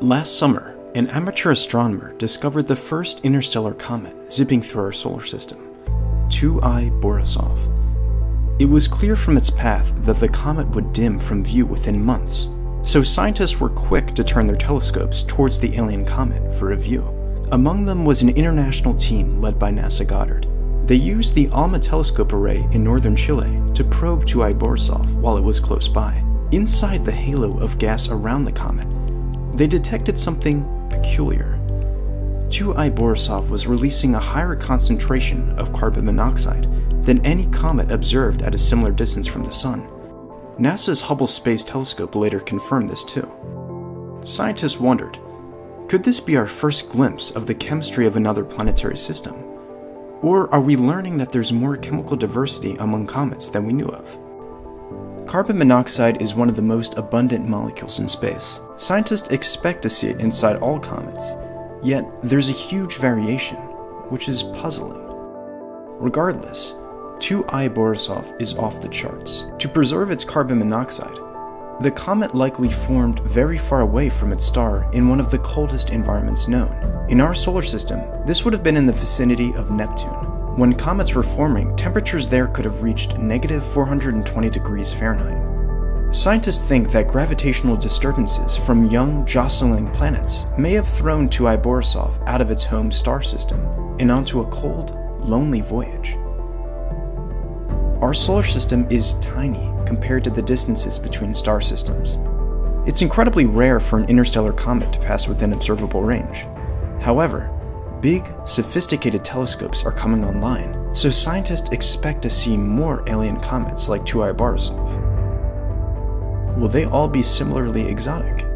Last summer, an amateur astronomer discovered the first interstellar comet zipping through our solar system, 2I/Borisov. It was clear from its path that the comet would dim from view within months, so scientists were quick to turn their telescopes towards the alien comet for a view. Among them was an international team led by NASA Goddard. They used the ALMA telescope array in northern Chile to probe 2I/Borisov while it was close by. Inside the halo of gas around the comet, they detected something peculiar. 2I/Borisov was releasing a higher concentration of carbon monoxide than any comet observed at a similar distance from the Sun. NASA's Hubble Space Telescope later confirmed this too. Scientists wondered, could this be our first glimpse of the chemistry of another planetary system? Or are we learning that there's more chemical diversity among comets than we knew of? Carbon monoxide is one of the most abundant molecules in space. Scientists expect to see it inside all comets, yet there's a huge variation, which is puzzling. Regardless, 2I/Borisov is off the charts. To preserve its carbon monoxide, the comet likely formed very far away from its star in one of the coldest environments known. In our solar system, this would have been in the vicinity of Neptune. When comets were forming, temperatures there could have reached -420 degrees Fahrenheit. Scientists think that gravitational disturbances from young, jostling planets may have thrown 2I/Borisov out of its home star system and onto a cold, lonely voyage. Our solar system is tiny compared to the distances between star systems. It's incredibly rare for an interstellar comet to pass within observable range. However, big, sophisticated telescopes are coming online, so scientists expect to see more alien comets like 2I/Borisov. Will they all be similarly exotic?